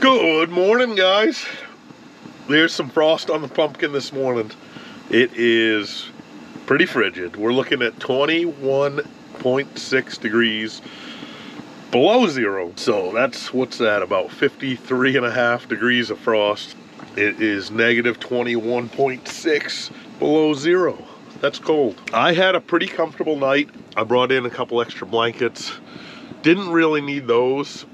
Good morning, guys. There's some frost on the pumpkin this morning. It is pretty frigid. We're looking at 21.6 degrees below zero. So that's, what's that, about 53.5 degrees of frost. It is negative 21.6 below zero. That's cold. I had a pretty comfortable night. I brought in a couple extra blankets. Didn't really need those.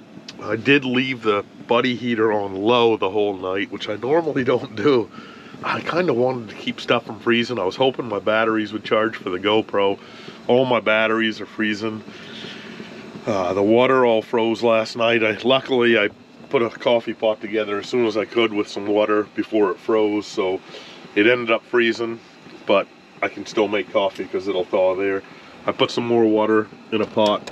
I did leave the buddy heater on low the whole night, which I normally don't do. I kind of wanted to keep stuff from freezing. I was hoping my batteries would charge for the GoPro. All my batteries are freezing. The water all froze last night. Luckily I put a coffee pot together as soon as I could with some water before it froze, so it ended up freezing, but I can still make coffee because it'll thaw there. I put some more water in a pot,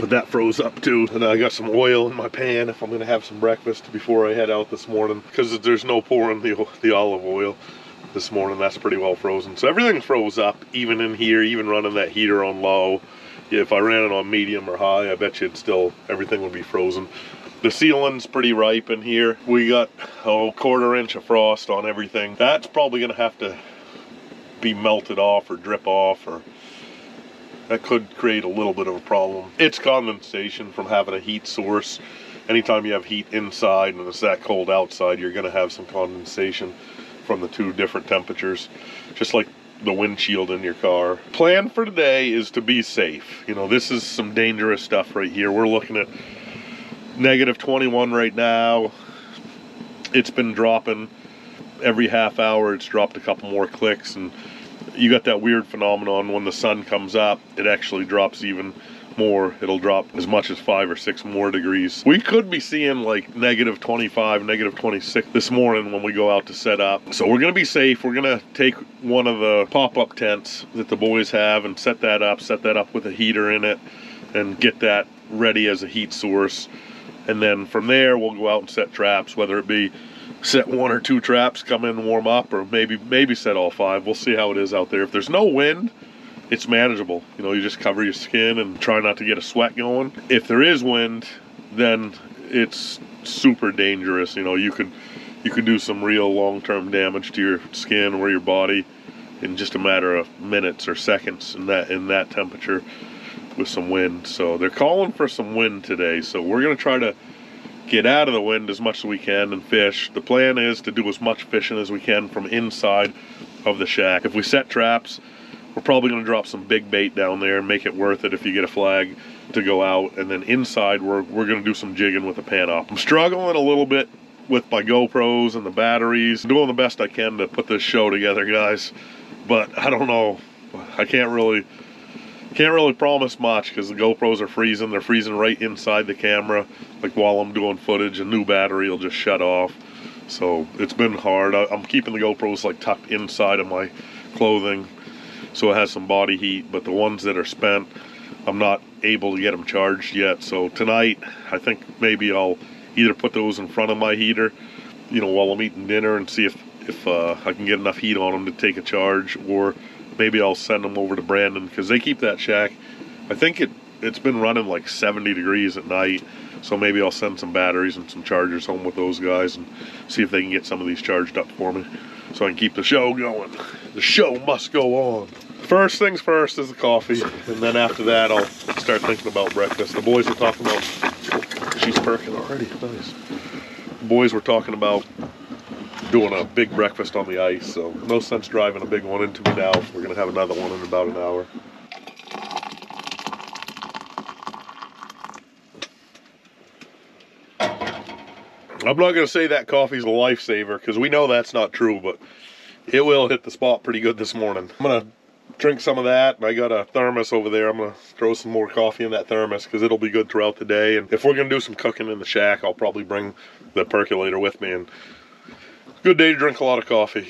but that froze up too. And I got some oil in my pan if I'm gonna have some breakfast before I head out this morning, because there's no pouring the olive oil this morning. That's pretty well frozen. So everything froze up, even in here, even running that heater on low. If I ran it on medium or high, I bet you'd still, everything would be frozen. The ceiling's pretty ripe in here. We got a quarter inch of frost on everything. That's probably gonna have to be melted off or drip off, or that could create a little bit of a problem. It's condensation from having a heat source. Anytime you have heat inside and it's that cold outside, you're gonna have some condensation from the two different temperatures, just like the windshield in your car. Plan for today is to be safe. You know, this is some dangerous stuff right here. We're looking at negative 21 right now. It's been dropping every half hour. It's dropped a couple more clicks, and you got that weird phenomenon when the sun comes up, it actually drops even more. It'll drop as much as 5 or 6 more degrees. We could be seeing like negative 25, negative 26 this morning when we go out to set up. So we're gonna be safe. We're gonna take one of the pop-up tents that the boys have and set that up with a heater in it and get that ready as a heat source. And then from there, we'll go out and set traps, whether it be set 1 or 2 traps, come in and warm up, or maybe set all 5. We'll see how it is out there. If there's no wind, it's manageable. You know, you just cover your skin and try not to get a sweat going. If there is wind, then it's super dangerous. You know, you could do some real long-term damage to your skin or your body in just a matter of minutes or seconds in that temperature with some wind. So they're calling for some wind today, so we're gonna try to get out of the wind as much as we can and fish. The plan is to do as much fishing as we can from inside of the shack. If we set traps, we're probably going to drop some big bait down there and make it worth it if you get a flag to go out. And then inside, we're going to do some jigging with a pan up. I'm struggling a little bit with my GoPros and the batteries. I'm doing the best I can to put this show together, guys, but I don't know. I can't really promise much because the GoPros are freezing. They're freezing right inside the camera. Like while I'm doing footage, a new battery will just shut off. So it's been hard. I'm keeping the GoPros like tucked inside of my clothing so it has some body heat, but the ones that are spent, I'm not able to get them charged yet. So tonight, I think maybe I'll either put those in front of my heater, you know, while I'm eating dinner, and see if I can get enough heat on them to take a charge, or maybe I'll send them over to Brandon, because they keep that shack. I think it's been running like 70 degrees at night, so maybe I'll send some batteries and some chargers home with those guys and see if they can get some of these charged up for me so I can keep the show going. The show must go on. First things first is the coffee, and then after that I'll start thinking about breakfast. The boys were talking about, she's perking already, nice. The boys were talking about doing a big breakfast on the ice, so no sense driving a big one into me now. We're gonna have another one in about an hour. I'm not gonna say that coffee's a lifesaver, because we know that's not true, but it will hit the spot pretty good this morning. I'm gonna drink some of that, and I got a thermos over there. I'm gonna throw some more coffee in that thermos because it'll be good throughout the day. And if we're gonna do some cooking in the shack, I'll probably bring the percolator with me. And good day to drink a lot of coffee.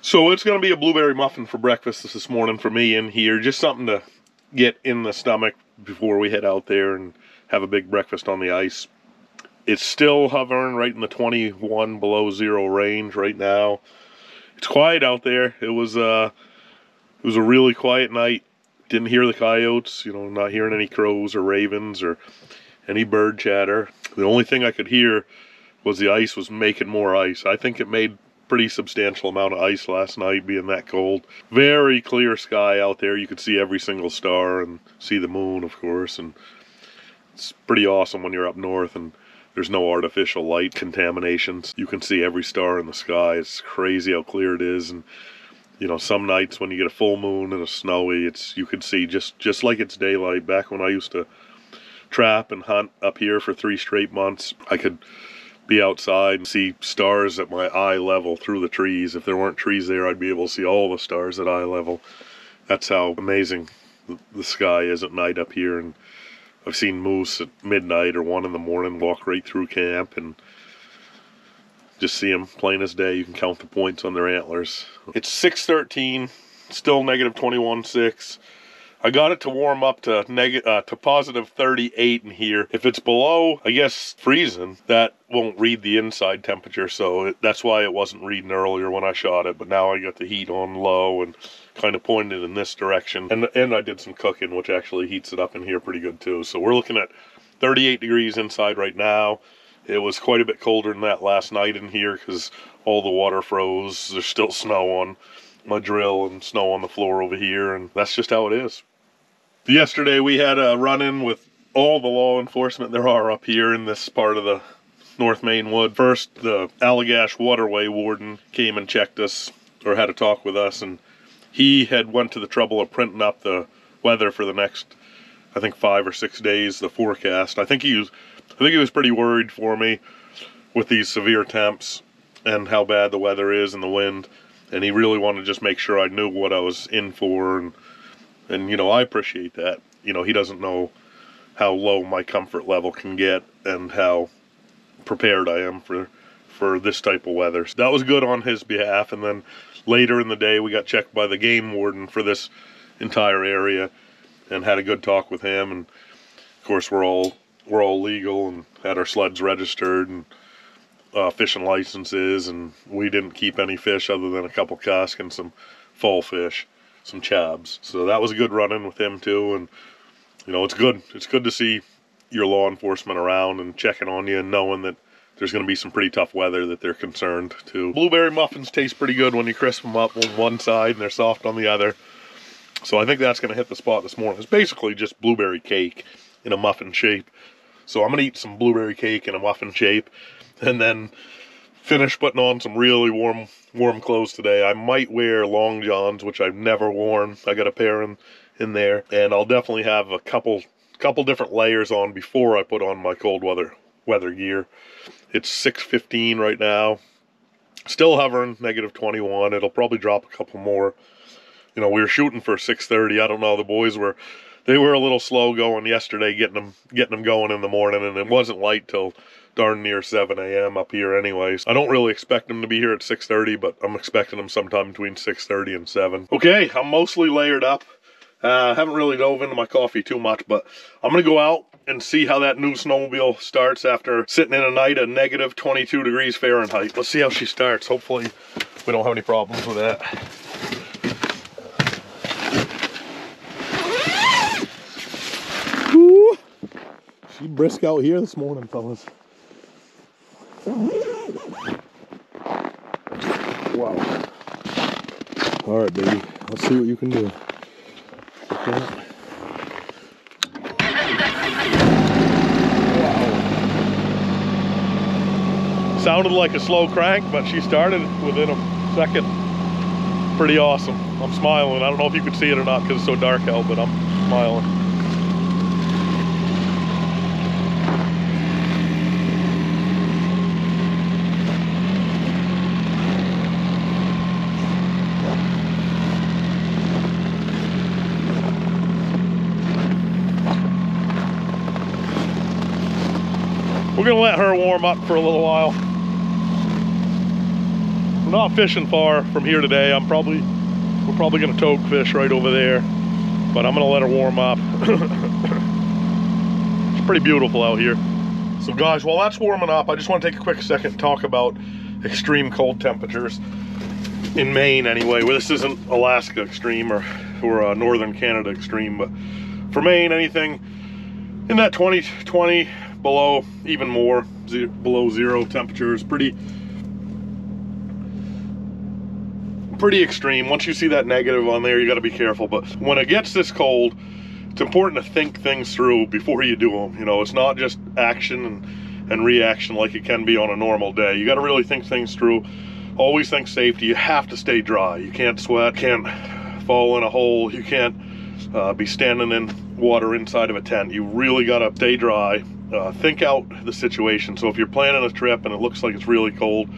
So it's gonna be a blueberry muffin for breakfast this morning for me in here. Just something to get in the stomach before we head out there and have a big breakfast on the ice. It's still hovering right in the 21 below zero range right now. It's quiet out there. It was a really quiet night. Didn't hear the coyotes, you know, not hearing any crows or ravens or any bird chatter. The only thing I could hear was the ice was making more ice. I think it made pretty substantial amount of ice last night, being that cold. Very clear sky out there. You could see every single star and see the moon, of course, and it's pretty awesome when you're up north and there's no artificial light contaminations. You can see every star in the sky. It's crazy how clear it is. And you know, some nights when you get a full moon and a snowy, it's, you can see just like it's daylight. Back when I used to trap and hunt up here for 3 straight months, I could be outside and see stars at my eye level through the trees. If there weren't trees there, I'd be able to see all the stars at eye level. That's how amazing the sky is at night up here. And I've seen moose at midnight or 1 in the morning walk right through camp and just see them plain as day. You can count the points on their antlers. It's 6:13, still -21.6. I got it to warm up to positive 38 in here. If it's below, I guess, freezing, that won't read the inside temperature, so that's why it wasn't reading earlier when I shot it. But now I got the heat on low and kind of pointed in this direction. And I did some cooking, which actually heats it up in here pretty good too. So we're looking at 38 degrees inside right now. It was quite a bit colder than that last night in here because all the water froze. There's still snow on my drill and snow on the floor over here, and that's just how it is. Yesterday we had a run-in with all the law enforcement there are up here in this part of the North Maine Wood. First, the Allagash Waterway warden came and checked us, or had a talk with us, and he had went to the trouble of printing up the weather for the next, I think, 5 or 6 days, the forecast. I think he was pretty worried for me with these severe temps and how bad the weather is and the wind. And he really wanted to just make sure I knew what I was in for. And you know, I appreciate that. You know, he doesn't know how low my comfort level can get and how prepared I am for this type of weather. So that was good on his behalf. And then later in the day, we got checked by the game warden for this entire area and had a good talk with him. And of course, we're all legal and had our sleds registered and fishing licenses, and we didn't keep any fish other than a couple cask and some fall fish, some chabs. So that was a good run-in with him too. And you know, it's good to see your law enforcement around and checking on you and knowing that there's going to be some pretty tough weather that they're concerned too. Blueberry muffins taste pretty good when you crisp them up on one side and they're soft on the other, so I think that's going to hit the spot this morning. It's basically just blueberry cake in a muffin shape, so I'm going to eat some blueberry cake in a muffin shape and then finish putting on some really warm clothes today. I might wear long johns, which I've never worn. I got a pair in there, and I'll definitely have a couple different layers on before I put on my cold weather gear. It's 6:15 right now, still hovering -21. It'll probably drop a couple more. You know, we were shooting for 6:30. I don't know, the boys were a little slow going yesterday, getting them going in the morning, and it wasn't light till darn near 7 a.m. up here anyways. I don't really expect them to be here at 6:30, but I'm expecting them sometime between 6:30 and 7. Okay, I'm mostly layered up. I haven't really dove into my coffee too much, but I'm gonna go out and see how that new snowmobile starts after sitting in a night of -22 degrees Fahrenheit. Let's see how she starts. Hopefully we don't have any problems with that. She brisk out here this morning, fellas. Wow. All right, baby. Let's see what you can do. Okay. Wow. Sounded like a slow crank, but she started within a second. Pretty awesome. I'm smiling. I don't know if you can see it or not because it's so dark out, but I'm smiling. We're gonna let her warm up for a little while. I'm not fishing far from here today. We're probably gonna togue fish right over there, but I'm gonna let her warm up. It's pretty beautiful out here. So guys, while that's warming up, I just want to take a quick second to talk about extreme cold temperatures in Maine anyway. Well, this isn't Alaska extreme or Northern Canada extreme, but for Maine, anything in that 20 below, even more below zero temperatures, pretty extreme. Once you see that negative on there, you got to be careful. But when it gets this cold, it's important to think things through before you do them. You know, it's not just action and reaction like it can be on a normal day. You got to really think things through. Always think safety. You have to stay dry. You can't sweat, can't fall in a hole, you can't be standing in water inside of a tent. You really got to stay dry. Think out the situation. So if you're planning a trip and it looks like it's really cold,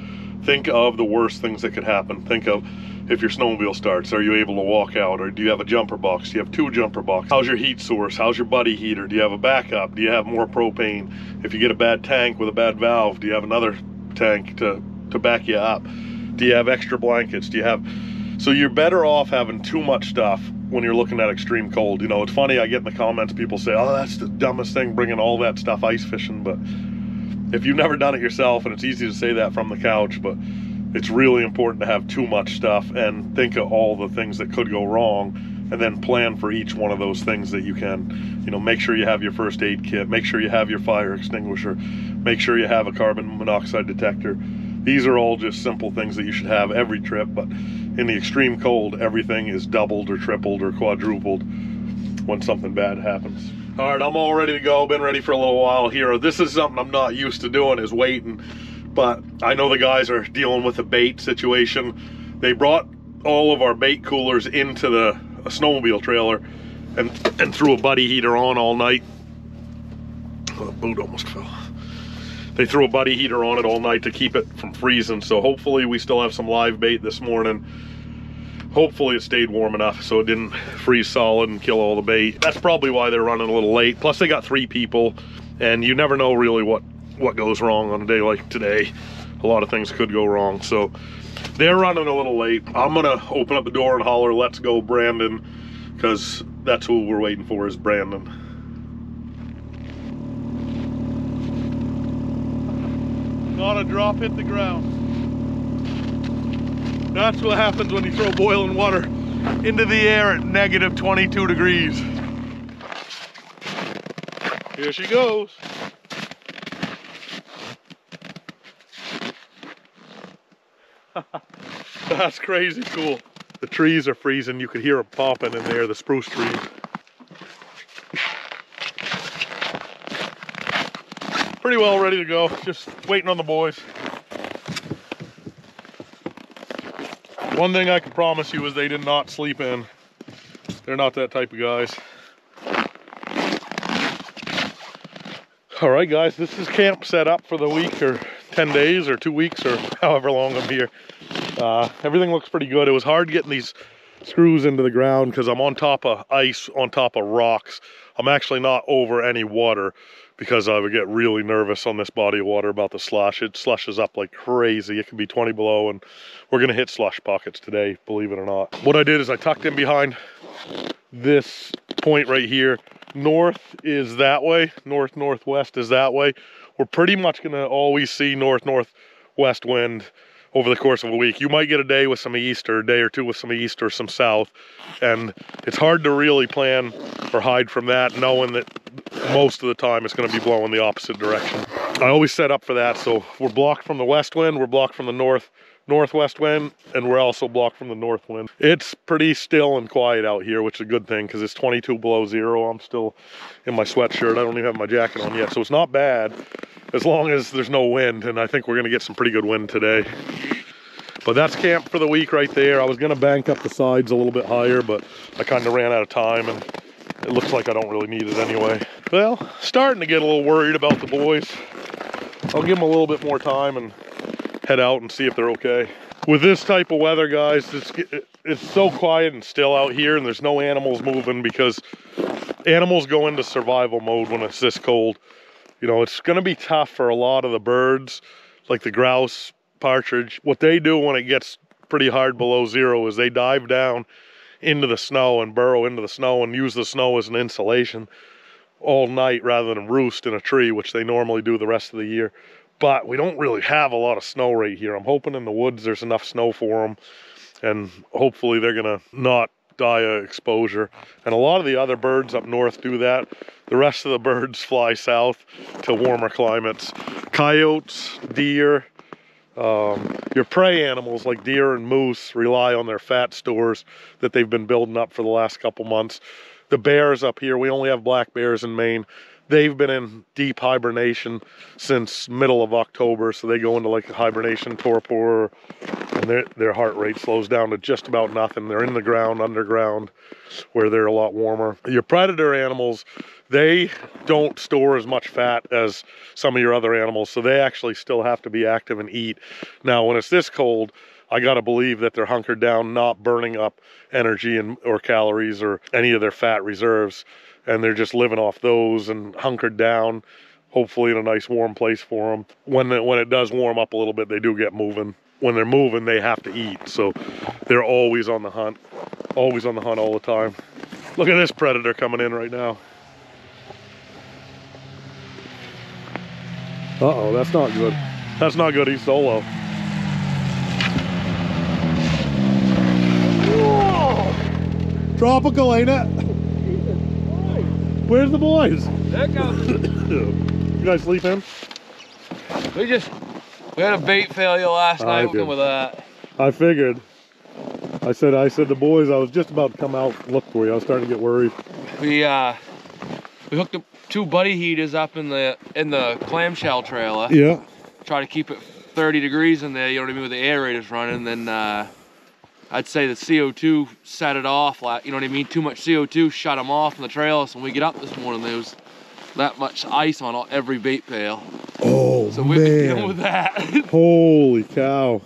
think of the worst things that could happen. Think of, if your snowmobile starts, are you able to walk out? Or do you have a jumper box? Do you have two jumper boxes? How's your heat source? How's your buddy heater? Do you have a backup? Do you have more propane? If you get a bad tank with a bad valve, do you have another tank to back you up? Do you have extra blankets? Do you have... So you're better off having too much stuff when you're looking at extreme cold. You know, it's funny, I get in the comments, people say, oh, that's the dumbest thing, bringing all that stuff ice fishing. But if you've never done it yourself, and it's easy to say that from the couch, but it's really important to have too much stuff and think of all the things that could go wrong, and then plan for each one of those things that you can. You know, make sure you have your first aid kit, make sure you have your fire extinguisher, make sure you have a carbon monoxide detector. These are all just simple things that you should have every trip, but in the extreme cold, everything is doubled or tripled or quadrupled when something bad happens. All right, I'm all ready to go. Been ready for a little while here. This is something I'm not used to doing, is waiting, but I know the guys are dealing with a bait situation. They brought all of our bait coolers into the snowmobile trailer and threw a buddy heater on all night. Oh, the boot almost fell. They threw a buddy heater on it all night to keep it from freezing. So hopefully we still have some live bait this morning. Hopefully it stayed warm enough so it didn't freeze solid and kill all the bait. That's probably why they're running a little late. Plus they got three people, and you never know really what goes wrong on a day like today. A lot of things could go wrong. So they're running a little late. I'm gonna open up the door and holler, let's go Brandon, because that's who we're waiting for, is Brandon. Not a drop hit the ground. That's what happens when you throw boiling water into the air at negative 22 degrees. Here she goes. That's crazy cool. The trees are freezing. You could hear them popping in there, the spruce trees. Pretty well ready to go. Just waiting on the boys. One thing I can promise you is they did not sleep in. They're not that type of guys. All right, guys, this is camp set up for the week, or 10 days, or 2 weeks, or however long I'm here. Everything looks pretty good. It was hard getting these screws into the ground because I'm on top of ice, on top of rocks. I'm actually not over any water because I would get really nervous on this body of water about the slush. It slushes up like crazy. It can be 20 below, and we're gonna hit slush pockets today, believe it or not. What I did is I tucked in behind this point right here. North is that way, north northwest is that way. We're pretty much gonna always see north northwest wind over the course of a week. You might get a day with some east, or a day or two with some east or some south, and it's hard to really plan or hide from that, knowing that most of the time it's going to be blowing the opposite direction. I always set up for that, so we're blocked from the west wind, we're blocked from the north northwest wind, and we're also blocked from the north wind. It's pretty still and quiet out here, which is a good thing because it's 22 below zero. I'm still in my sweatshirt. I don't even have my jacket on yet, so it's not bad as long as there's no wind, and I think we're gonna get some pretty good wind today. But that's camp for the week right there. I was gonna bank up the sides a little bit higher, but I kind of ran out of time, and it looks like I don't really need it anyway. Well, starting to get a little worried about the boys. I'll give them a little bit more time and head out and see if they're okay. With this type of weather, guys, it's so quiet and still out here, and there's no animals moving because animals go into survival mode when it's this cold. You know, it's gonna be tough for a lot of the birds, like the grouse, partridge. What they do when it gets pretty hard below zero is they dive down into the snow and burrow into the snow and use the snow as an insulation all night rather than roost in a tree, which they normally do the rest of the year. But we don't really have a lot of snow right here. I'm hoping in the woods there's enough snow for them, and hopefully they're gonna not dia exposure. And a lot of the other birds up north do that. The rest of the birds fly south to warmer climates. Coyotes, deer, your prey animals like deer and moose rely on their fat stores that they've been building up for the last couple months. The bears up here, we only have black bears in Maine. They've been in deep hibernation since middle of October, so they go into like a hibernation torpor, and their heart rate slows down to just about nothing. They're in the ground, underground, where they're a lot warmer. Your predator animals, they don't store as much fat as some of your other animals, so they actually still have to be active and eat. Now, when it's this cold, I gotta believe that they're hunkered down, not burning up energy and or calories or any of their fat reserves. And they're just living off those and hunkered down, hopefully in a nice warm place for them. When it does warm up a little bit, they do get moving. When they're moving, they have to eat. So they're always on the hunt all the time. Look at this predator coming in right now. Uh-oh, that's not good. That's not good, he's solo. Whoa! Tropical, ain't it? Where's the boys? They're coming. You guys sleep in? We had a bait failure last night looking with that. I figured. I said the boys, I was just about to come out and look for you. I was starting to get worried. We hooked up two buddy heaters up in the clamshell trailer. Yeah. Try to keep it 30 degrees in there, you know what I mean, with the aerators running. Then I'd say the CO2 set it off, like, you know what I mean? Too much CO2 shut them off in the trailer. So when we get up this morning, there was that much ice on every bait pail. Oh, so we've been dealing with that. Holy cow.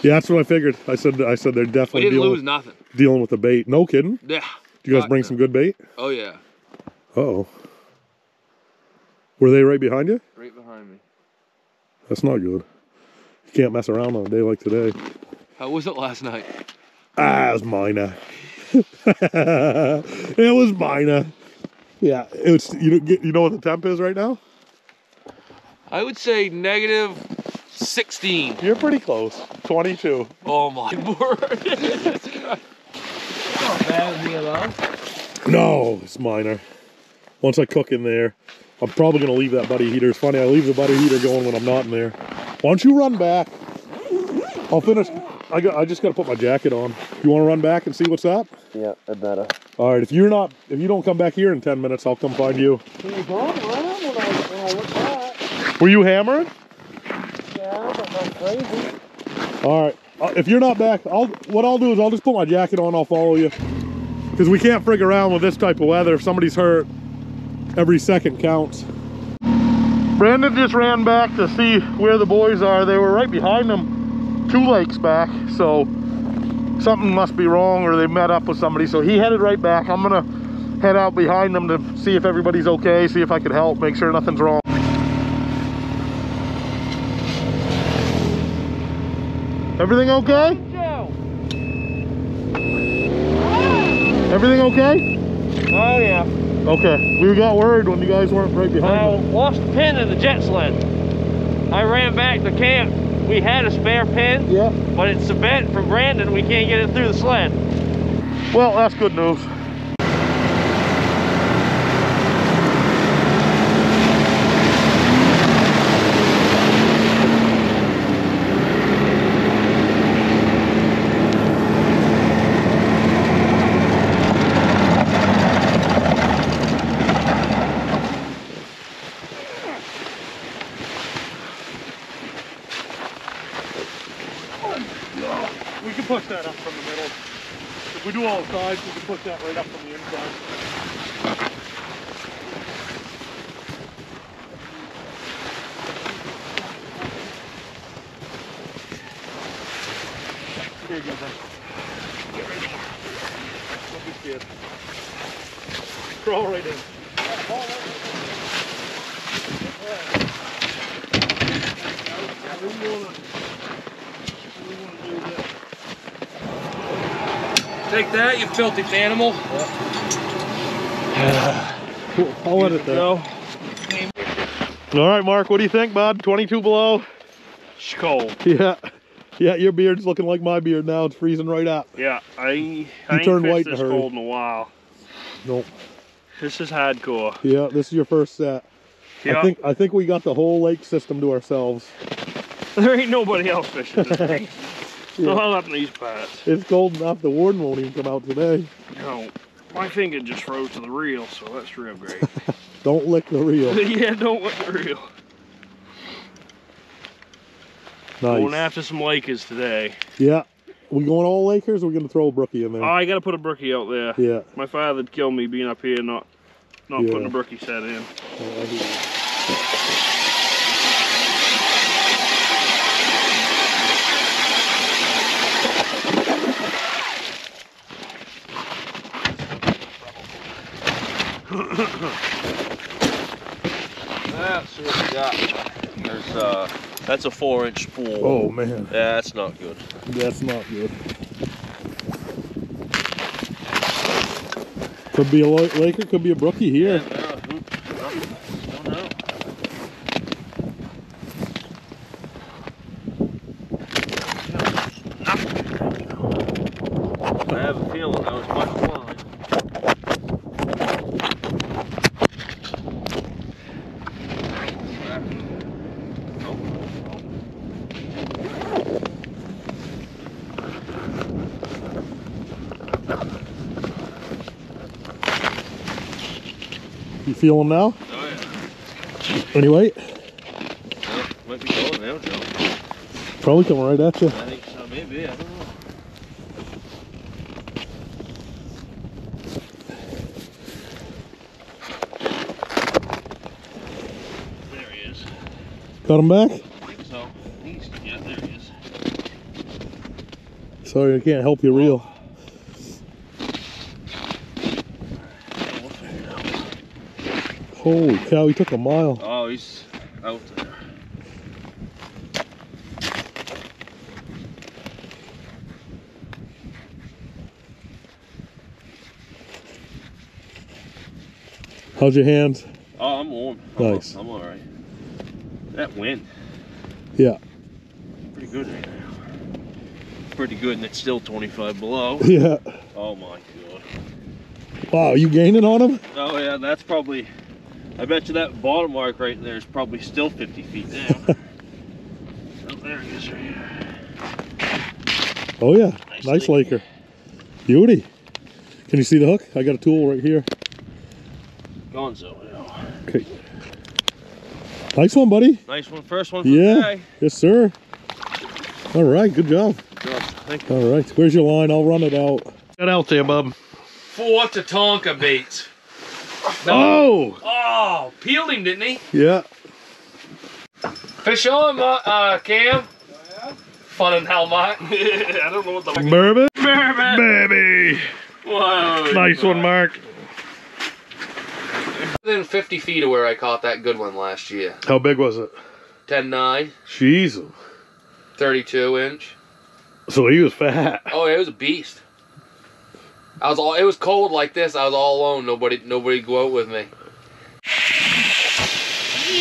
Yeah, that's what I figured. I said they're definitely dealing with the bait. No kidding? Yeah. Do you guys bring some good bait? Oh, yeah. Uh-oh. Were they right behind you? Right behind me. That's not good. You can't mess around on a day like today. How was it last night? Ah, it was minor. It was minor. Yeah, it was. You know what the temp is right now? I would say negative 16. You're pretty close. 22. Oh my word! It's not bad being alone. No, it's minor. Once I cook in there, I'm probably gonna leave that buddy heater. It's funny, I leave the buddy heater going when I'm not in there. Why don't you run back? I'll finish. I just gotta put my jacket on. You wanna run back and see what's up? Yeah, I better. Alright, if you don't come back here in 10 minutes, I'll come find you. Were you hammering? Yeah, but not crazy. Alright, if you're not back, what I'll do is I'll just put my jacket on, I'll follow you. Because we can't frig around with this type of weather. If somebody's hurt, every second counts. Brandon just ran back to see where the boys are. They were right behind them. Two lakes back, so something must be wrong or they met up with somebody. So he headed right back. I'm gonna head out behind them to see if everybody's okay, see if I could help, make sure nothing's wrong. Everything okay? Everything okay? Oh yeah. Okay, we got worried when you guys weren't right behind us. I lost a pin in the jet sled. I ran back to camp. We had a spare pin, yeah, but it's cement from Brandon. We can't get it through the sled. Well, that's good news. Sides, you can put that right up from the inside. There you go, then. Get right there. Don't be scared. Crawl right in. Take that, you filthy animal. Yeah. I'll let it go. All right, Mark, what do you think, bud? 22 below? It's cold. Yeah. Yeah, your beard's looking like my beard now. It's freezing right out. Yeah, I ain't turned white this cold in a while. Nope. This is hardcore. Yeah, this is your first set. Yep. I think we got the whole lake system to ourselves. There ain't nobody else fishing this thing. Yeah. All up in these parts. It's cold enough. The warden won't even come out today. No, my finger just froze to the reel, so that's real great. Don't lick the reel. Yeah, don't lick the reel. Nice. Going after some Lakers today. Yeah. We going all Lakers or we going to throw a brookie in there? Oh, I got to put a brookie out there. Yeah. My father'd kill me being up here not putting a brookie set in. Oh, I hear you. That's what we got. There's that's a 4-inch spool. Oh man. That's not good. That's not good. Could be a Laker, could be a brookie here. Yeah, I don't know. I have a feeling that was much fun. Feel them now? Oh, yeah. Any weight? Well, might be going now, Joe. Probably coming right at you. I think so, maybe. I don't know. There he is. Got him back? I think so. At least, yeah, there he is. Sorry, I can't help you reel. Holy cow, he took a mile. Oh, he's out there. How's your hands? Oh, I'm warm. Nice. I'm alright. That wind. Yeah. Pretty good right now. Pretty good, and it's still 25 below. Yeah. Oh my god. Wow, you gaining on him? Oh yeah, that's probably... I bet you that bottom mark right there is probably still 50 feet down. Oh, there it is right here. Oh yeah, nice Laker. Beauty. Can you see the hook? I got a tool right here. Gonzo. Okay. Nice one, buddy. Nice one, first one for today. Yes, sir. All right, good job. Good job. Thank you. All right, where's your line? I'll run it out. Get out there, bub. 4 Tatanka baits. No. Oh! Oh, peeled him, didn't he? Yeah. Fish on, Cam. Oh, yeah? Fun and hell, Mark. I don't know what the... Bourbon? Bourbon! Baby! Whoa. Nice one, Mark. Within 50 feet of where I caught that good one last year. How big was it? 10-9. Jesus. 32-inch. So he was fat. Oh, yeah, it was a beast. I was all, it was cold like this, I was all alone, nobody go out with me.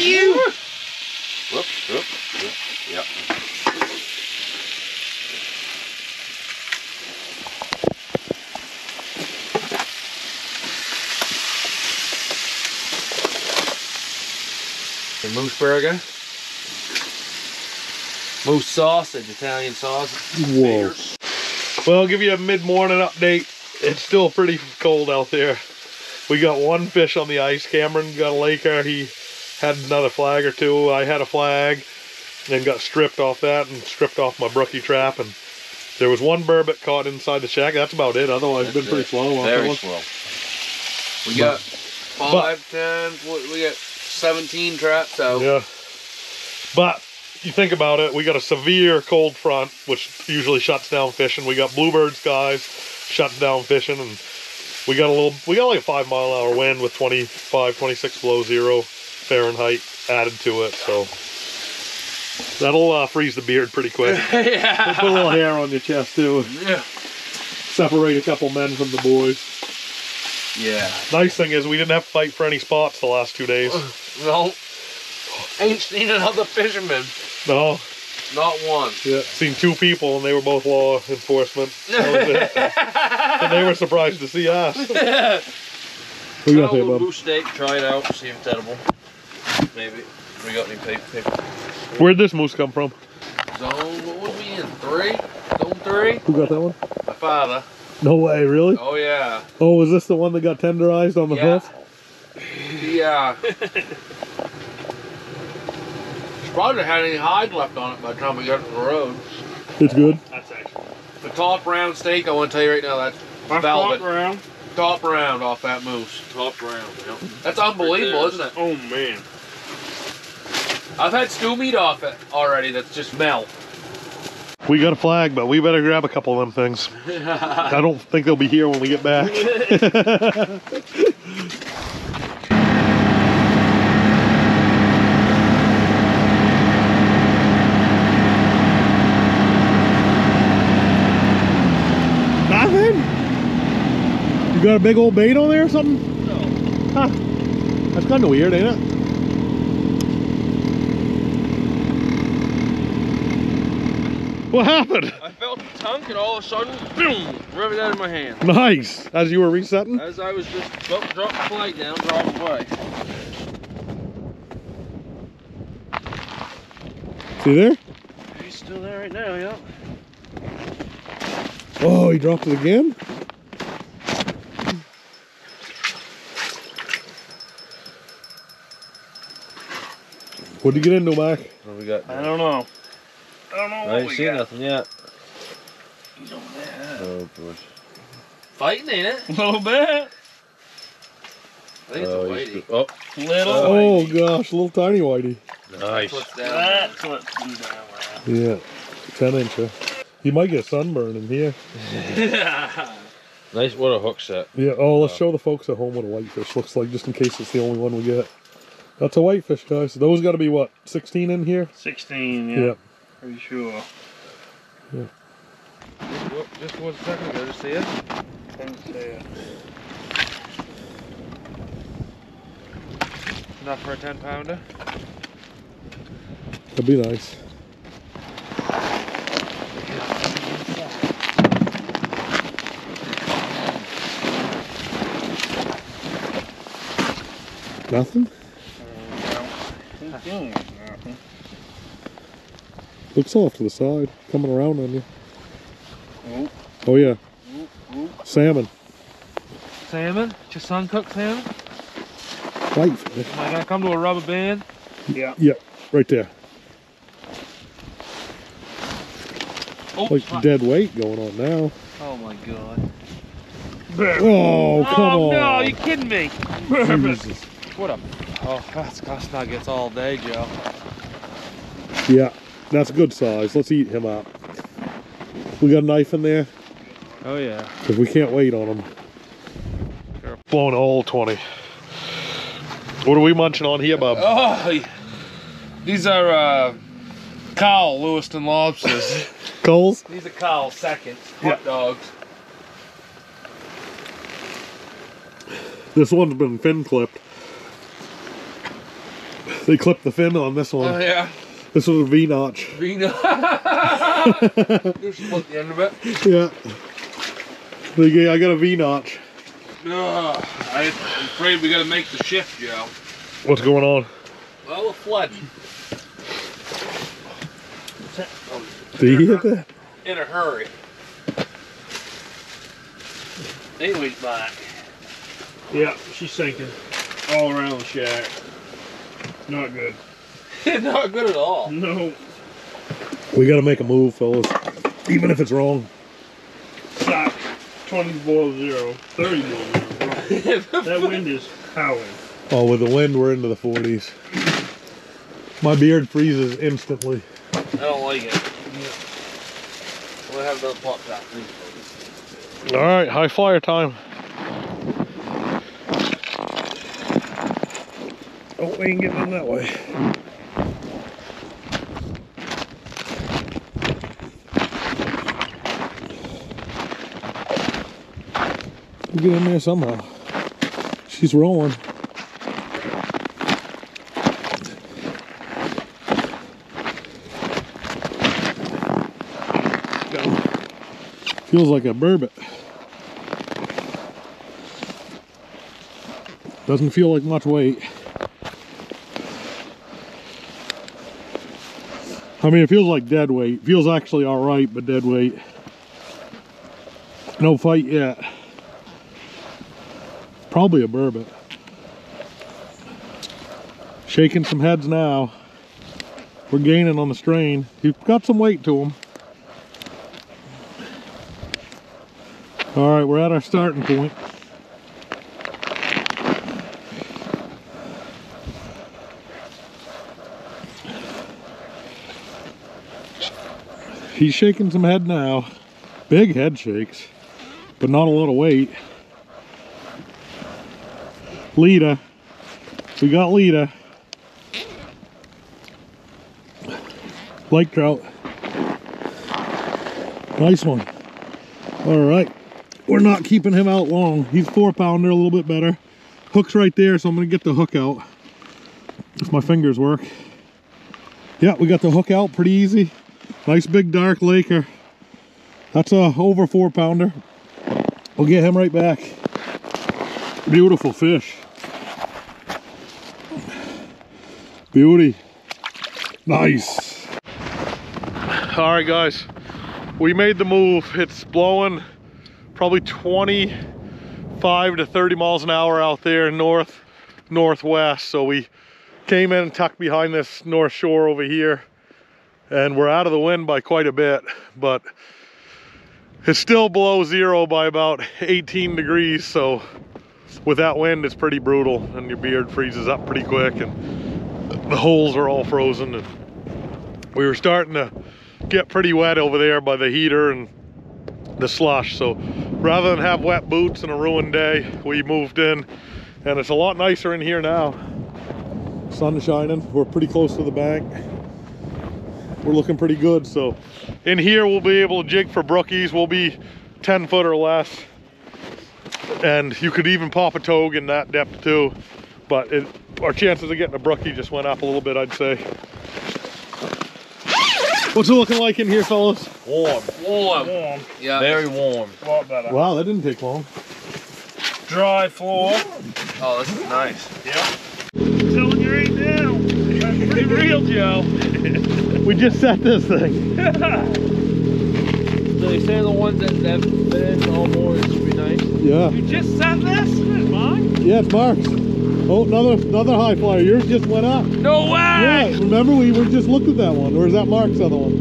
Whoop. Yep. The moose burger. Moose sausage, Italian sausage. Whoa. Well, I'll give you a mid-morning update. It's still pretty cold out there. We got one fish on the ice. Cameron got a Laker. He had another flag or two. I had a flag and got stripped off that and stripped off my brookie trap. And there was one burbot caught inside the shack. That's about it. Otherwise, it's been pretty slow. Very slow. We got 17 traps out. Yeah. But you think about it, we got a severe cold front, which usually shuts down fishing. We got bluebird skies. Shuts down fishing, and we got like a 5 mile an hour wind with 26 below zero Fahrenheit added to it, so that'll freeze the beard pretty quick. Yeah. Put a little hair on your chest too. Yeah. Separate a couple men from the boys. Yeah. Nice thing is we didn't have to fight for any spots the last 2 days. No. Ain't seen another fisherman. No. Not one. Yeah, seen two people and they were both law enforcement. And they were surprised to see us. What you got there, Bob? Steak, try it out, see if it's edible. Maybe. We got any paper. Where'd this moose come from? Zone, what were we in? Three? Zone three? Who got that one? My father. No way, really? Oh, yeah. Oh, was this the one that got tenderized on the hoof? Yeah. It's probably had any hide left on it by the time we got to the road. It's good. That's excellent. The top round steak, I want to tell you right now, that's velvet. Top round off that moose. Top round, yeah. That's unbelievable, isn't it? Oh, man. I've had stew meat off it already that's just melt. We got a flag, but we better grab a couple of them things. I don't think they'll be here when we get back. Nothing? You got a big old bait on there or something? No. Huh. That's kind of weird, ain't it? What happened? I felt a tunk and all of a sudden, boom, ripped out of my hand. Nice. As you were resetting? As I was just dropping the flag down, dropping the flag. See there? He's still there right now, yeah. Oh, he dropped it again? What did you get into, Mac? What we got? I don't know. I ain't seen nothing yet. He's over there. Oh, boy. Fighting, ain't it? A little bit. I think it's a whitey. Oh, little. Oh, whitey. Gosh, a little tiny whitey. Nice. That's what's down there. Yeah, 10-incher. You might get sunburn in here. Nice, what a hook set. Yeah, oh, let's show the folks at home what a whitefish looks like, just in case it's the only one we get. That's a whitefish, guys. Those got to be, what, 16 in here? 16, yeah. Pretty sure. Yeah. Just 1 second ago, just see it? Didn't see it. Enough for a 10-pounder? That'd be nice. Nothing? No. Nothing. Looks off to the side, coming around on you. Oh, oh yeah. Oh, oh. Salmon. Salmon? Just sun-cooked salmon? Whitefish. Am I gonna come to a rubber band? Yeah. Yeah, right there. Oh, like dead weight going on now. Oh my god. Oh, come on. No, are you kidding me? Jesus. What a... Oh, that's cost nuggets all day, Joe. Yeah. That's a good size. Let's eat him up. We got a knife in there? Oh, yeah. Because we can't wait on him. Blown a whole 20. What are we munching on here, Bob? Oh, these are cowl Lewiston lobsters. Coals? These are cowl seconds. Hot dogs. This one's been fin clipped. They clipped the fin on this one. Oh, yeah. This was a V-notch. V-notch. You split the end of it. Yeah. I got a V-notch. I'm afraid we got to make the shift, Joe. What's going on? Well, we're flooding. What's that? Oh, did you hit that? In a hurry. Anyway's back. Yeah, she's sinking all around the shack. Not good. Not good at all. No. We gotta make a move, fellas. Even if it's wrong. Stop. 20 below zero. 30 below zero. That wind is howling. Oh, with the wind, we're into the 40s. My beard freezes instantly. I don't like it. Yeah. We'll have another pop top. Alright, high flyer time. Oh, we ain't getting them that way. Get in there somehow. She's rolling. Feels like a burbot. Doesn't feel like much weight. I mean, it feels like dead weight. Feels actually all right, but dead weight. No fight yet. Probably a burbot. Shaking some heads now. We're gaining on the strain. He's got some weight to him. All right, we're at our starting point. He's shaking some head now. Big head shakes, but not a lot of weight. Lita. We got Lita. Lake trout. Nice one. All right. We're not keeping him out long. He's 4-pounder, a little bit better. Hook's right there, so I'm gonna get the hook out. If my fingers work. Yeah, we got the hook out pretty easy. Nice big dark laker. That's a over 4-pounder. We'll get him right back. Beautiful fish. Beauty. Nice. All right, guys. We made the move. It's blowing probably 25 to 30 miles an hour out there north, northwest. So we came in and tucked behind this north shore over here. And we're out of the wind by quite a bit, but it's still below zero by about 18 degrees. So with that wind, it's pretty brutal and your beard freezes up pretty quick and the holes are all frozen. And we were starting to get pretty wet over there by the heater and the slush. So rather than have wet boots and a ruined day, we moved in and it's a lot nicer in here now. Sun is shining, we're pretty close to the bank. We're looking pretty good. So in here we'll be able to jig for brookies. We'll be 10 foot or less, and you could even pop a togue in that depth too, but our chances of getting a brookie just went up a little bit, I'd say. What's it looking like in here, fellas? Warm. Yeah, very warm. A lot better. Wow, that didn't take long. Dry floor. Oh, this is nice. Yeah. I'm telling you right now, that's pretty real, Joe. We just set this thing. So they say the ones that have been all boards should be nice. Yeah. You just set this? It's mine? Yeah, it's Mark's. Oh, another high flyer. Yours just went up. No way! Yeah, remember we just looked at that one. Or is that Mark's other one?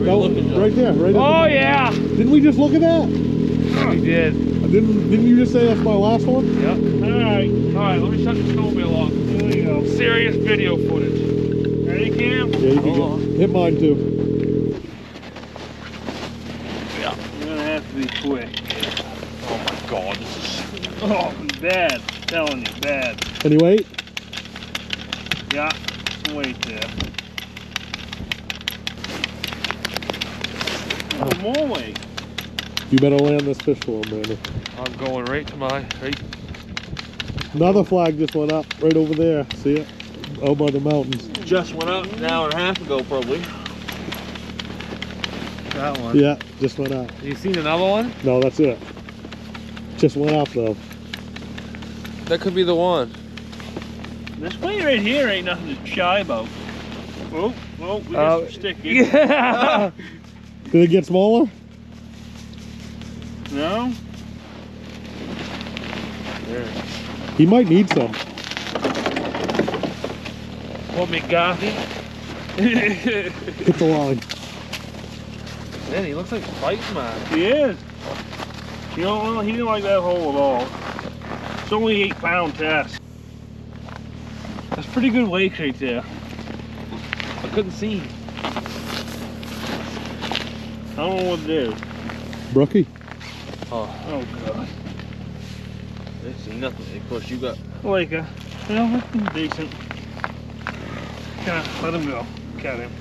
Where are you looking, right there, right there. Oh yeah! Didn't we just look at that? We did. Didn't you just say that's my last one? Yep. Alright, let me shut the snowmobile off. There you go. Serious video footage. Ready, Cam? Yeah, you can go. Hit mine too. Yeah. You're gonna have to be quick. Oh my god, this is... Oh, bad. I'm telling you, bad. Any weight? Yeah, some weight there. Oh. More weight. You better land this fish for him, Brandon. I'm going right to my... Another flag just went up right over there. See it? Oh, by the mountains. Just went up an hour and a half ago, probably. That one. Yeah, just went up. You seen another one? No, that's it. Just went up though. That could be the one. This way right here ain't nothing to shy about. Oh, we got some sticky. Yeah. Did it get smaller? No. There. He might need some. Hold me, Gothy. Hit the line. Man, he looks like a fighting man. He is. You know, he didn't like that hole at all. It's only 8-pound test. That's pretty good weight right there. I couldn't see. I don't know what to do. Brookie. Oh god. They see nothing. Of course, you got. Laker. Well, that's decent. Let him go. Got him.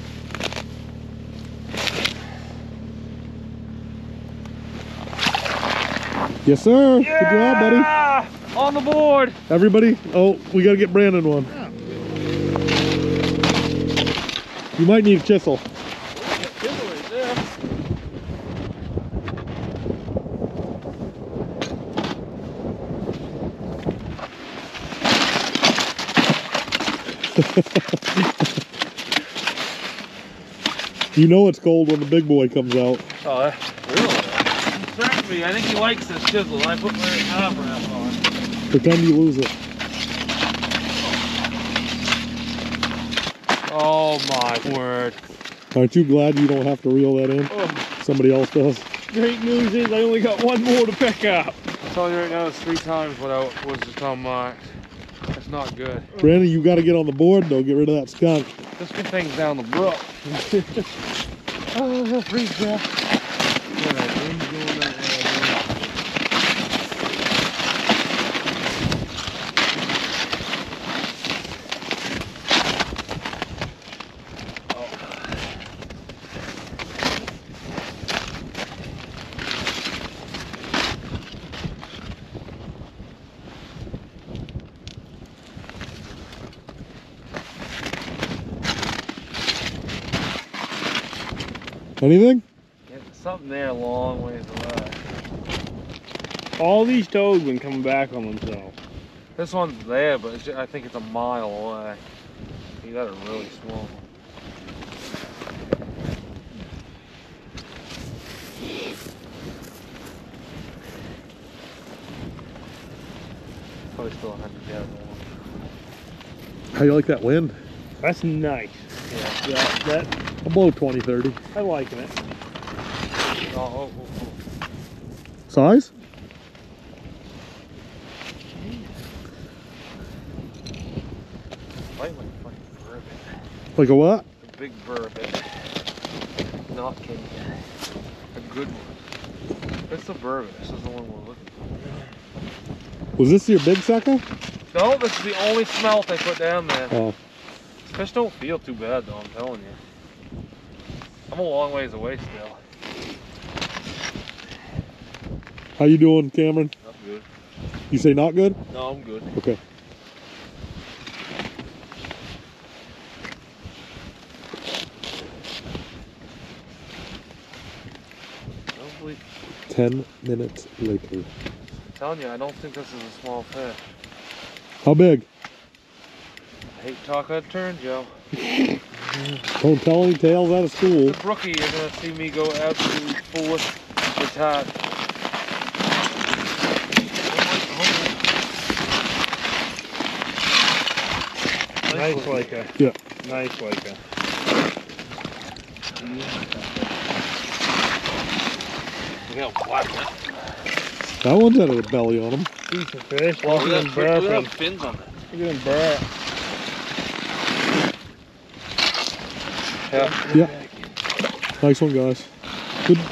Yes, sir. Yeah! Good job, buddy. On the board. Everybody. Oh, we got to get Brandon one. Yeah. You might need a chisel. Chisel right there. You know it's cold when the big boy comes out. Oh, really? Friend me. I think he likes this chisel. I put my knob wrap on. Pretend you lose it. Oh my word. Aren't you glad you don't have to reel that in? Oh. Somebody else does. Great news is I only got one more to pick up. I'm telling you right now, it's 3 times what I was just on mine. That's not good. Brandon, you got to get on the board though. Get rid of that skunk. Let's get things down the brook. Oh, that freeze down. Anything? Yeah, something there a long ways away. All these toads been coming back on themselves. This one's there, but it's just, I think it's a mile away. You got a really small one. Probably still 100 yards long. How you like that wind? That's nice. Yeah, that. Below 20-30. I like it. Oh. Size? Like a fucking bourbon. Like a what? A big bourbon. Not kidding. A good one. That's the bourbon. This is the one we're looking for. Was this your big sucker? No, this is the only smelt I put down there. Oh. These fish don't feel too bad though, I'm telling you. I'm a long ways away still. How you doing, Cameron? Not good. You say not good? No, I'm good. Okay. Hopefully. 10 minutes later. I'm telling you, I don't think this is a small fish. How big? I hate talking out of turn, Joe. Don't tell any tales out of school. The brookie, you're gonna see me go absolutely full with that. Nice Laker. Yeah. Nice Laker. Look how black that. That one's out of the belly on him. Piece of fish. Look at them fins on it. Look at them burp. Yeah. Nice one, guys.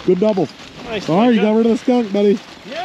Good double. Nice. All right, you got rid of the skunk, buddy. Yeah.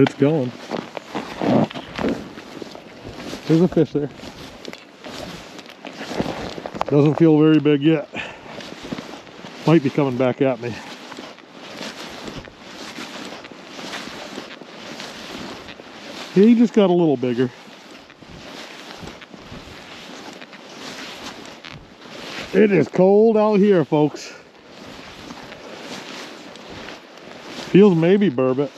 It's going. There's a fish there. Doesn't feel very big yet. Might be coming back at me. He just got a little bigger. It is cold out here, folks. Feels maybe burbot.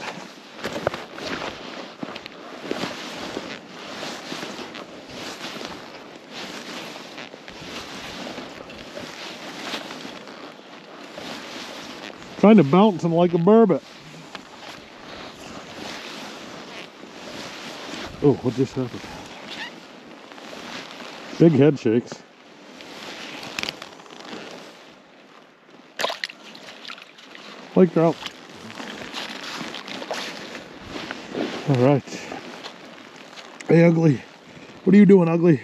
Trying to bounce him like a burbot. Oh, what just happened? Big head shakes. Lake trout. All right. Hey, Ugly. What are you doing, Ugly?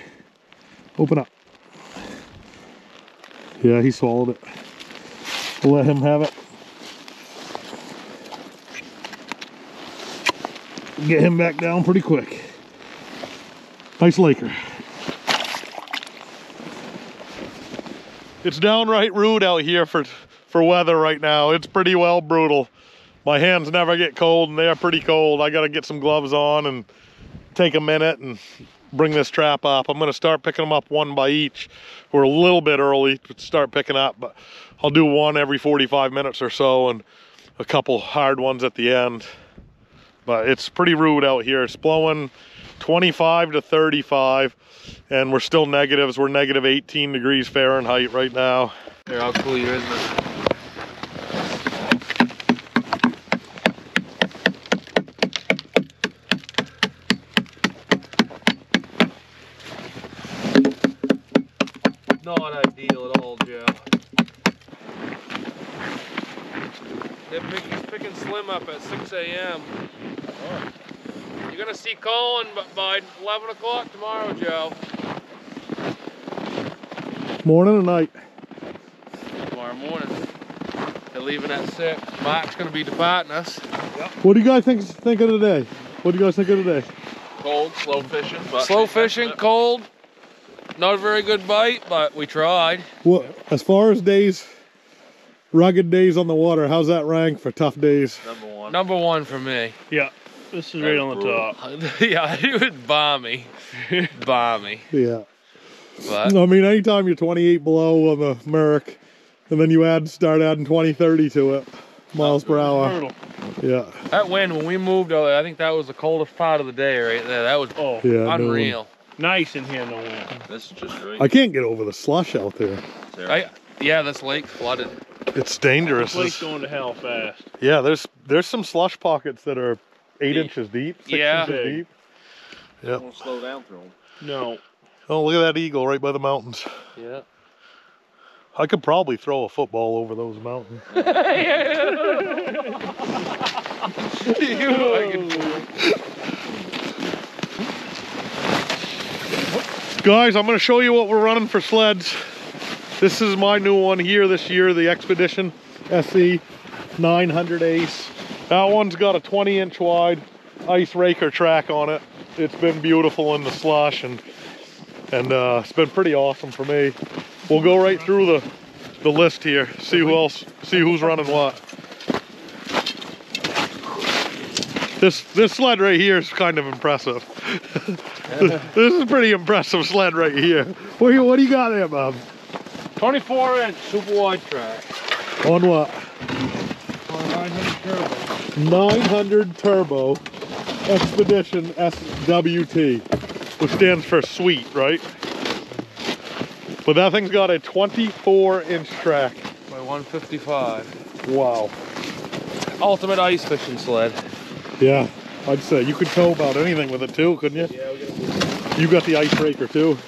Open up. Yeah, he swallowed it. We'll let him have it. Get him back down pretty quick. Nice laker. It's downright rude out here for weather right now. It's pretty well brutal. My hands never get cold, and they are pretty cold. I gotta get some gloves on and take a minute and bring this trap up. I'm gonna start picking them up one by each. We're a little bit early to start picking up, but I'll do one every 45 minutes or so and a couple hard ones at the end. But it's pretty rude out here. It's blowing 25 to 35, and we're still negatives. We're negative 18 degrees Fahrenheit right now. Here, I'll cool you, isn't it? Not ideal at all, Joe. He's picking Slim up at 6 a.m. You're gonna see Colin by 11 o'clock tomorrow, Joe. Morning or night? Tomorrow morning. They're leaving at 6. Mark's gonna be departing us. Yep. What do you guys think of today? What do you guys think of today? Cold, slow fishing. But slow fishing, cold. Not a very good bite, but we tried. Well, as far as days, rugged days on the water, how's that rank for tough days? Number 1. Number 1 for me. Yeah. This is right on the top. Yeah, it was balmy. Balmy. Yeah. But I mean, anytime you're 28 below on the Merc, and then you start adding 20, 30 to it, miles per hour. Brutal. Yeah. That wind, when we moved over there, I think that was the coldest part of the day right there. That was unreal. No. Nice in here in the wind. This is just great. I can't get over the slush out there. Yeah, this lake's flooded. It's dangerous. This lake's going to hell fast. Yeah, there's some slush pockets that are 8 inches deep, 6 inches deep. Yeah. Don't want to slow down through them. No. Oh, look at that eagle right by the mountains. Yeah. I could probably throw a football over those mountains. Guys, I'm going to show you what we're running for sleds. This is my new one here this year, the Expedition SE 900 ACE. That one's got a 20-inch wide ice raker track on it. It's been beautiful in the slush, and it's been pretty awesome for me. We'll go right through the list here, see who's running what. This sled right here is kind of impressive. This is a pretty impressive sled right here. What do you got there, Bob? 24-inch super wide track. On what? On a 900 Turbo Expedition SWT, which stands for sweet, right? But that thing's got a 24-inch track. By 155. Wow. Ultimate ice fishing sled. Yeah, I'd say you could tow about anything with it too, couldn't you? Yeah, you got the ice raker too.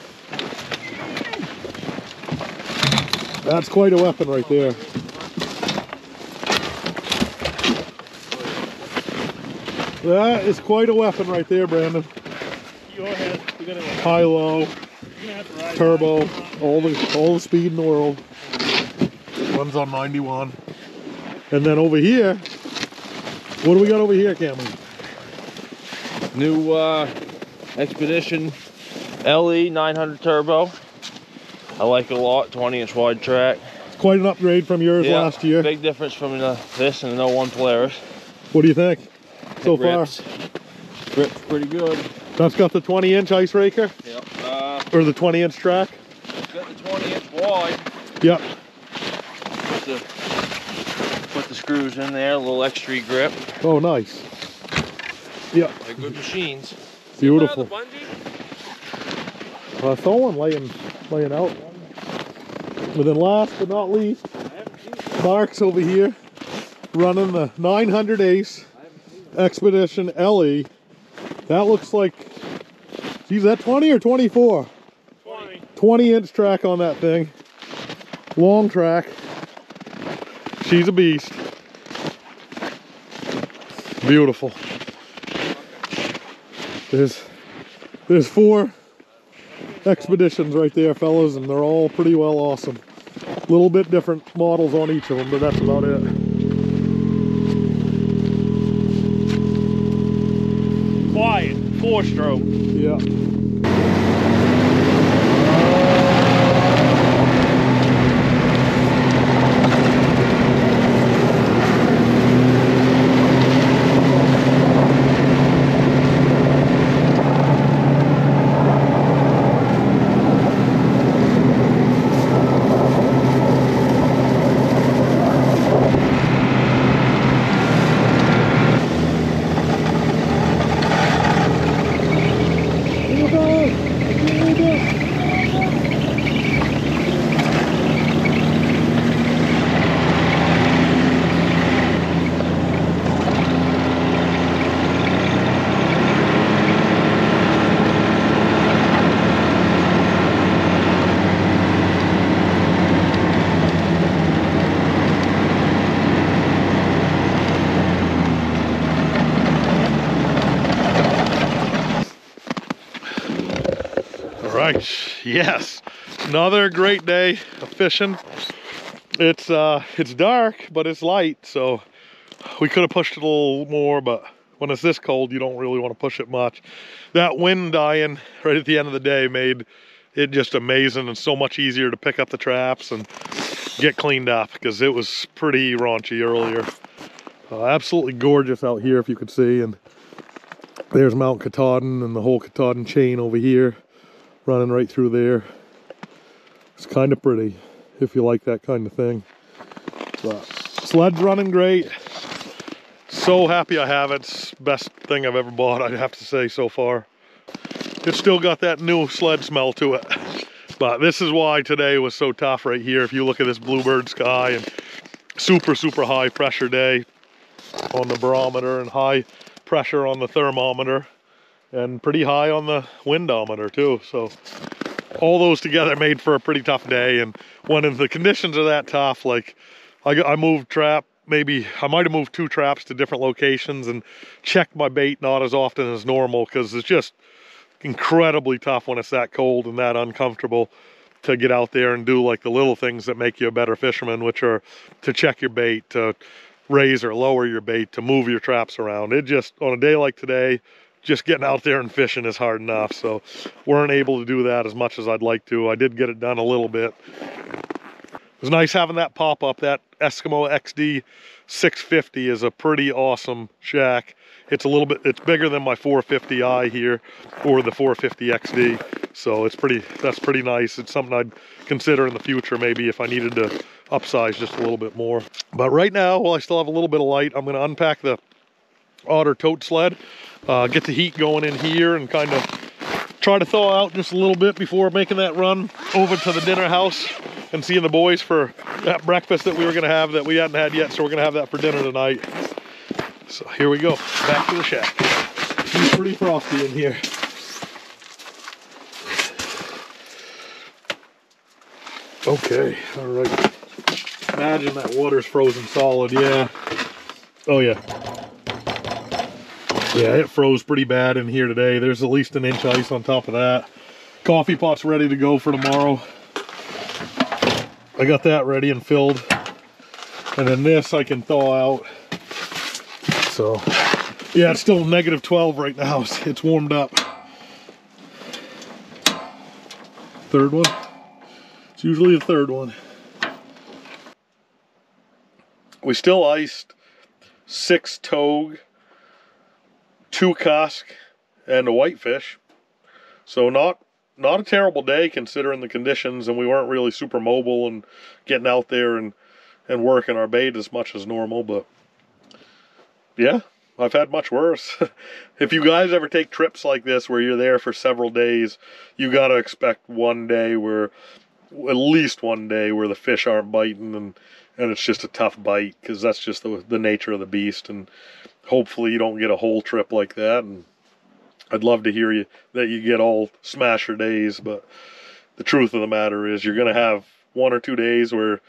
That's quite a weapon right there. That is quite a weapon right there, Brandon. High, low, turbo, all the speed in the world. Runs on 91. And then over here. What do we got over here, Cameron? New Expedition LE 900 Turbo. I like it a lot, 20-inch wide track. It's quite an upgrade from yours last year. Big difference from this and the 01 Polaris. What do you think so far? Grips pretty good. That's got the 20-inch ice raker? Yep. Or the 20-inch track? It's got the 20-inch wide. Yep. Put the screws in there, a little extra grip. Oh, nice. Yep. They're good machines. Beautiful. I saw one laying out. But then last but not least, Mark's over here running the 900 ACE Expedition LE. That looks like, geez, that 20 or 24? 20. 20-inch track on that thing. Long track. She's a beast. Beautiful. There's four expeditions right there, fellas, and they're all pretty well awesome. A little bit different models on each of them, but that's about it. Quiet, four-stroke. Yeah. Yes, another great day of fishing. It's dark, but it's light, so we could have pushed it a little more, but when it's this cold, you don't really want to push it much. That wind dying right at the end of the day made it just amazing and so much easier to pick up the traps and get cleaned up, because it was pretty raunchy earlier. Absolutely gorgeous out here, if you could see, and there's Mount Katahdin and the whole Katahdin chain over here. Running right through there. It's kind of pretty if you like that kind of thing. But sled's running great. So happy I have it. It's the best thing I've ever bought, I'd have to say, so far. It's still got that new sled smell to it. But this is why today was so tough right here. If you look at this bluebird sky and super, super high pressure day on the barometer and high pressure on the thermometer. And pretty high on the windometer too, so all those together made for a pretty tough day. And when the conditions are that tough, like I moved trap, maybe I might have moved two traps to different locations and checked my bait not as often as normal, because it's just incredibly tough when it's that cold and that uncomfortable to get out there and do like the little things that make you a better fisherman, which are to check your bait, to raise or lower your bait, to move your traps around. It just, on a day like today, just getting out there and fishing is hard enough, so weren't able to do that as much as I'd like to. I did get it done a little bit. It was nice having that pop-up. That Eskimo XD 650 is a pretty awesome shack. It's a little bit, it's bigger than my 450i here, or the 450 XD, so it's pretty, that's pretty nice. It's something I'd consider in the future, maybe if I needed to upsize just a little bit more. But right now, while I still have a little bit of light, I'm going to unpack the Otter tote sled, get the heat going in here and kind of try to thaw out just a little bit before making that run over to the dinner house and seeing the boys for that breakfast that we were going to have that we hadn't had yet, so we're going to have that for dinner tonight. So here we go, back to the shack. It's pretty frosty in here. Okay, all right. Imagine that water's frozen solid, yeah. Oh yeah. Yeah, it froze pretty bad in here today. There's at least an inch ice on top of that. Coffee pot's ready to go for tomorrow. I got that ready and filled. And then this I can thaw out. So, yeah, it's still negative 12 right now. It's warmed up. Third one. It's usually the third one. We still iced 6 togue. 2 cusk and a whitefish, so not not a terrible day considering the conditions, and we weren't really super mobile and getting out there and working our bait as much as normal. But yeah, I've had much worse. If you guys ever take trips like this where you're there for several days, you got to expect one day where, at least one day where the fish aren't biting, and it's just a tough bite, because that's just the nature of the beast. And hopefully you don't get a whole trip like that. And I'd love to hear you that you get all smasher days, but the truth of the matter is you're going to have 1 or 2 days where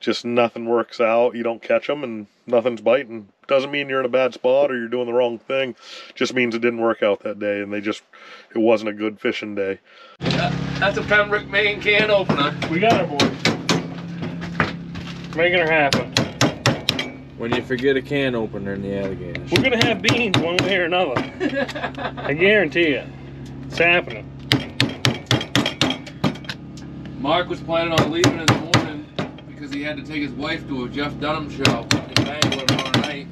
just nothing works out, you don't catch them, and nothing's biting. Doesn't mean you're in a bad spot or you're doing the wrong thing, just means it didn't work out that day, and it wasn't a good fishing day. That's a Pembroke main can opener. We got our board. Making her happen. When you forget a can opener in the Allagash, we're gonna have beans one way or another. I guarantee you, it's happening. Mark was planning on leaving in the morning because he had to take his wife to a Jeff Dunham show in Bangor tomorrow night,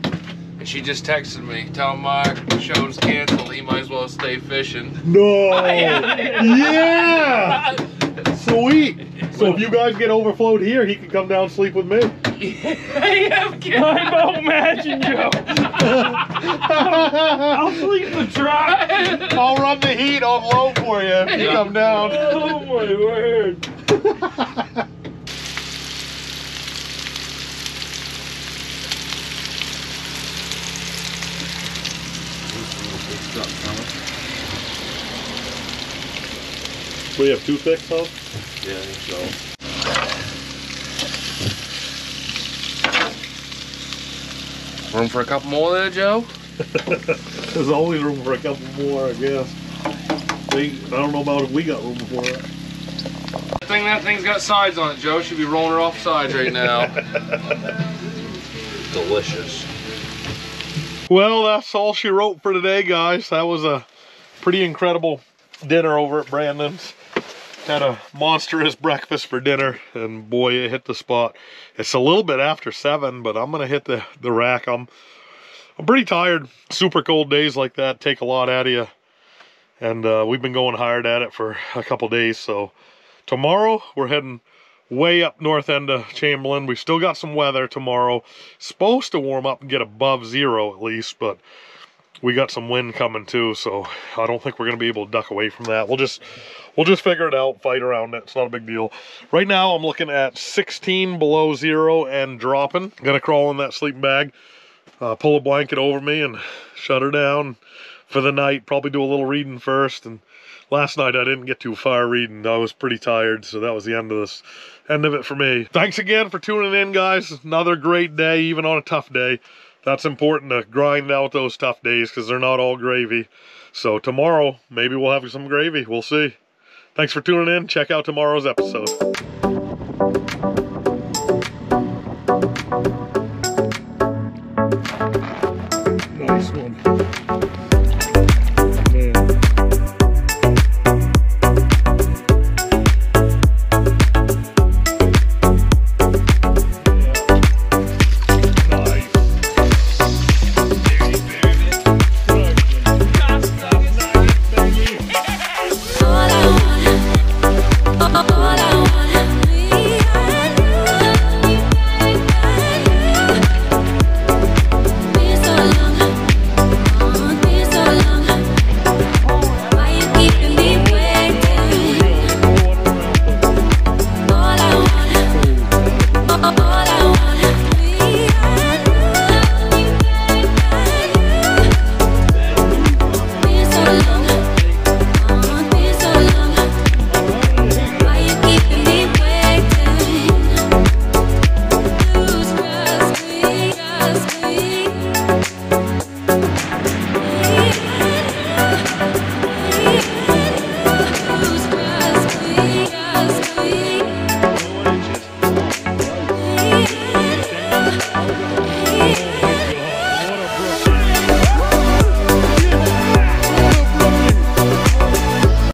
and she just texted me, "Tell Mark the show's canceled. He might as well stay fishing." No. Yeah. Sweet. So if you guys get overflowed here, he can come down and sleep with me. I'm out matching Joe. I'll sleep in the truck. I'll run the heat on low for you if you come down. Oh my word. We have 2 thick, though? Yeah, I think so. Room for a couple more there, Joe? There's always room for a couple more, I guess. I don't know about if we got room for that. I think that thing's got sides on it, Joe. Should be rolling her off sides right now. Delicious. Well, that's all she wrote for today, guys. That was a pretty incredible dinner over at Brandon's. Had a monstrous breakfast for dinner, and boy, it hit the spot. It's a little bit after 7, but I'm gonna hit the rack. I'm pretty tired. Super cold days like that take a lot out of you, and we've been going hard at it for a couple days. So tomorrow we're heading way up north end of Chamberlain. We've still got some weather tomorrow. Supposed to warm up and get above 0 at least, but we got some wind coming too, so I don't think we're gonna be able to duck away from that. We'll just figure it out, fight around it. It's not a big deal. Right now I'm looking at 16 below 0 and dropping. Gonna crawl in that sleeping bag, pull a blanket over me and shut her down for the night. Probably do a little reading first. And last night I didn't get too far reading. I was pretty tired, so that was the end of it for me. Thanks again for tuning in, guys. Another great day, even on a tough day. That's important to grind out those tough days, because they're not all gravy. So tomorrow, maybe we'll have some gravy. We'll see. Thanks for tuning in. Check out tomorrow's episode.